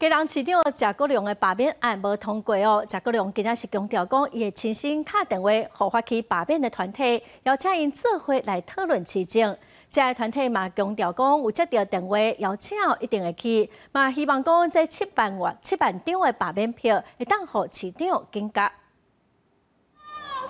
基隆市长贾国良的罢免案无通过哦，贾国良今仔是强调讲，伊会亲身打电话给发起罢免的团体，邀请因做伙来讨论市政。这个团体嘛强调讲，有接到电话邀请一定会去，嘛希望讲这7万张的罢免票会当给市长增加。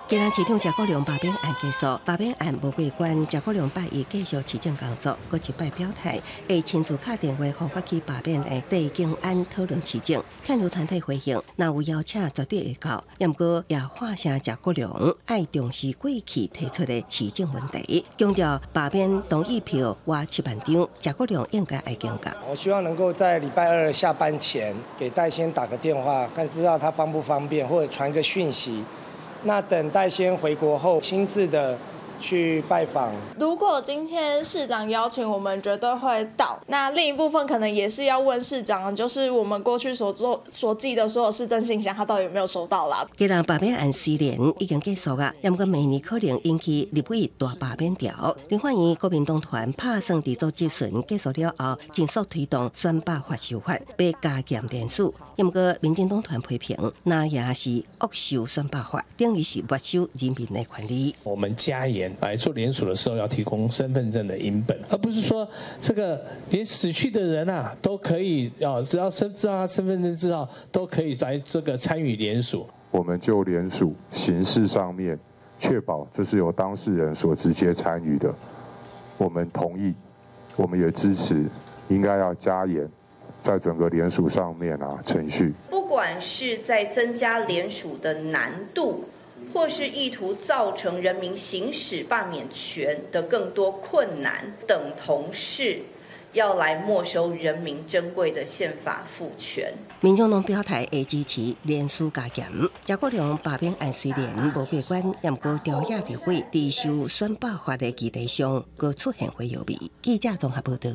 基隆市长贾国良罢免案结束，罢免案无过关，贾国良拜一继续市政工作，搁一摆表态，会亲自打电话给发起罢免的地景案讨论市政。探路团体回应，若有邀请绝对会到，也毋过也化成贾国良爱重视过去提出的市政问题，强调罢免同意票挖7万张，贾国良应该爱更加。我希望能够在礼拜二下班前给戴先打个电话，看不知道他方不方便，或者传个讯息。 那等待先回国后，亲自的去拜访。如果今天市长邀请，我们绝对会到。那另一部分可能也是要问市长，就是我们过去所寄的所有市政信箱，他到底有没有收到啦？基隆罢免案虽然已经结束啊，但过明年可能引起立委大罢免潮。立法院国民党团拍算伫组质询结束了后，尽速推动选罢法修法，要加强联署。 因过，民进党团批评，那也是恶修选罢法，等于是没收人民的权利。我们加严来做联署的时候，要提供身份证的影本，而不是说这个连死去的人啊都可以哦，只要知道他身份证字号都可以来这个参与联署。我们就联署形式上面，确保这是由当事人所直接参与的，我们同意，我们也支持，应该要加严。 在整个联署上面啊，程序不管是在增加联署的难度，或是意图造成人民行使罢免权的更多困难，等同是要来没收人民珍贵的宪法赋权。民众党表态会支持联署加强。贾国良罢免案虽然无过关，但过朝野立委在修选罢法的议题上，佫出现火药味。记者综合报道。